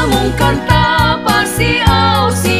Mungkan tak pasti au si